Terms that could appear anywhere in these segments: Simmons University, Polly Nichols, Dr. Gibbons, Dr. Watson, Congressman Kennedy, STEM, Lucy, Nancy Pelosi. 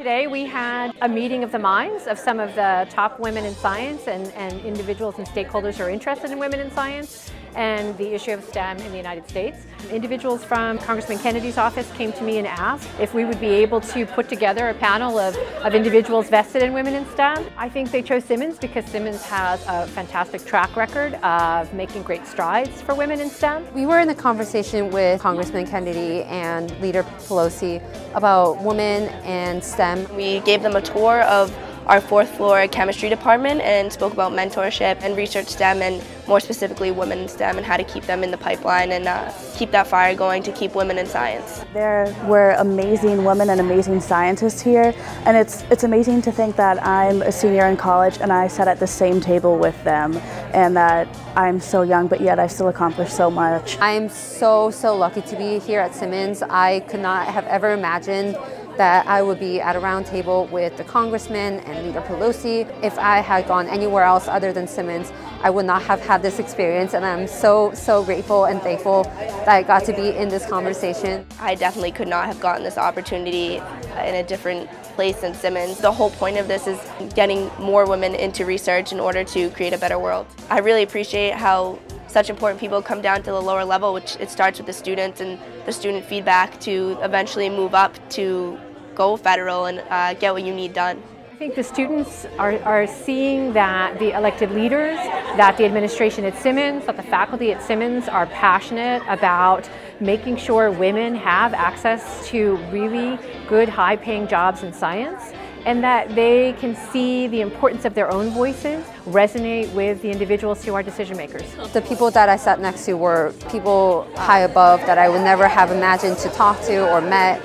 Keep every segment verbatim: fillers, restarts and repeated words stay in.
Today we had a meeting of the minds of some of the top women in science, and, and individuals and stakeholders who are interested in women in science and the issue of STEM in the United States. Individuals from Congressman Kennedy's office came to me and asked if we would be able to put together a panel of, of individuals vested in women in STEM. I think they chose Simmons because Simmons has a fantastic track record of making great strides for women in STEM. We were in the conversation with Congressman Kennedy and Leader Pelosi about women and STEM. We gave them a tour of our fourth floor chemistry department and spoke about mentorship and research STEM, and more specifically women in STEM, and how to keep them in the pipeline and uh, keep that fire going to keep women in science. There were amazing women and amazing scientists here, and it's, it's amazing to think that I'm a senior in college and I sat at the same table with them, and that I'm so young but yet I still accomplished so much. I'm so, so lucky to be here at Simmons. I could not have ever imagined that I would be at a round table with the Congressman and Leader Pelosi. If I had gone anywhere else other than Simmons, I would not have had this experience, and I'm so, so grateful and thankful that I got to be in this conversation. I definitely could not have gotten this opportunity in a different place than Simmons. The whole point of this is getting more women into research in order to create a better world. I really appreciate how such important people come down to the lower level, which it starts with the students and the student feedback to eventually move up to go federal and uh, get what you need done. I think the students are, are seeing that the elected leaders, that the administration at Simmons, that the faculty at Simmons are passionate about making sure women have access to really good, high-paying jobs in science, and that they can see the importance of their own voices resonate with the individuals who are decision makers. The people that I sat next to were people high above that I would never have imagined to talk to or met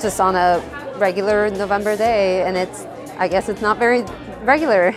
just on a regular November day, and it's, I guess it's not very regular.